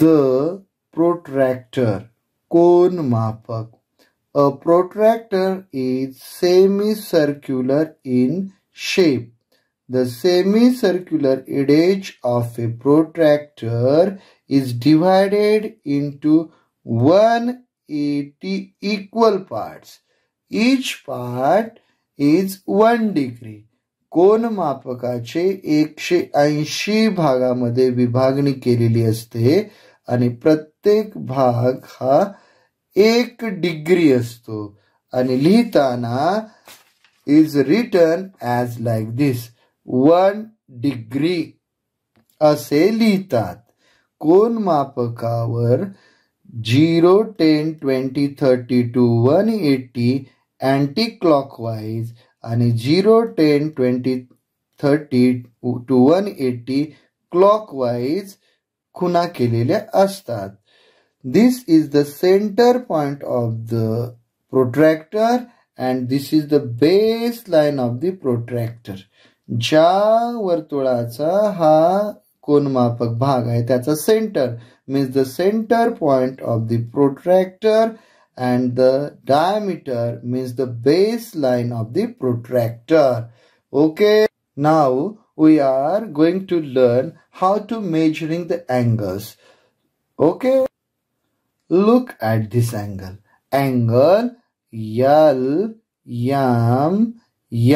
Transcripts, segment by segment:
The protractor, cone mapak. A protractor is semicircular in shape. The semicircular edge of a protractor is divided into 180 equal parts. Each part is 1 degree. कोन मापकाचे 180 भागामध्ये विभागणी केलेली असते आणि प्रत्येक भाग हा 1 degree असतो आणि लिहिताना is written as like this 1 degree असे लिहितात. कोन मापकावर 0 10 20 30 to 180 anti-clockwise आणि 0 10 20 30 to 180 clockwise खुणा केलेल्या असतात. This is the center point of the protractor and this is the baseline of the protractor. ज्या वर्तुळाचा हा कोनमापक भाग आहे त्याचा center means the center point of the protractor and the diameter means the baseline of the protractor. Okay, now we are going to learn how to measuring the angles. Okay, look at this angle. Angle L, M,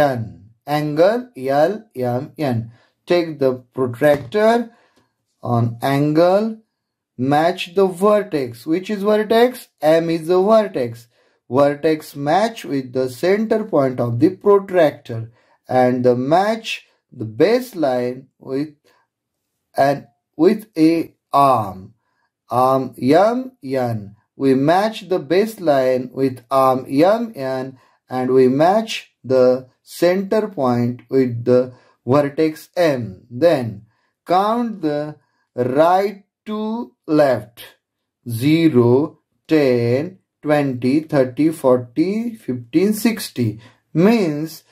N. Angle L, M, N. Take the protractor on angle. Match the vertex. Which is vertex? M is the vertex. Vertex match with the center point of the protractor and the match the baseline with a arm. Arm M N. We match the baseline with arm M N and we match the center point with the vertex M. Then count the right to left 0 10 20 30 40 15 60 means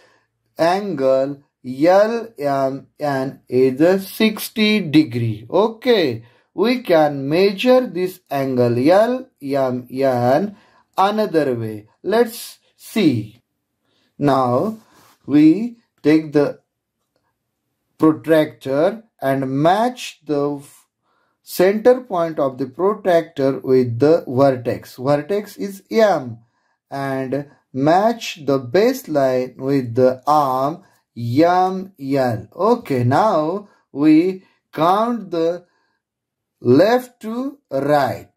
angle LMN is a 60 degree. Okay, we can measure this angle LMN another way. Let's see. Now we take the protractor and match the center point of the protractor with the vertex. Vertex is M and match the baseline with the arm ML. Okay, now we count the left to right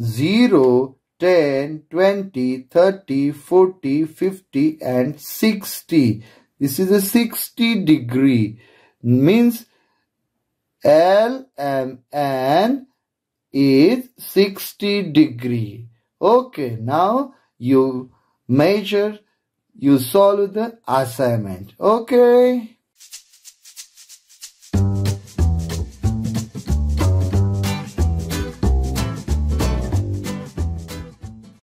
0, 10, 20, 30, 40, 50 and 60. This is a 60 degree means LMN is 60 degree. Okay, now you measure, you solve the assignment. Okay.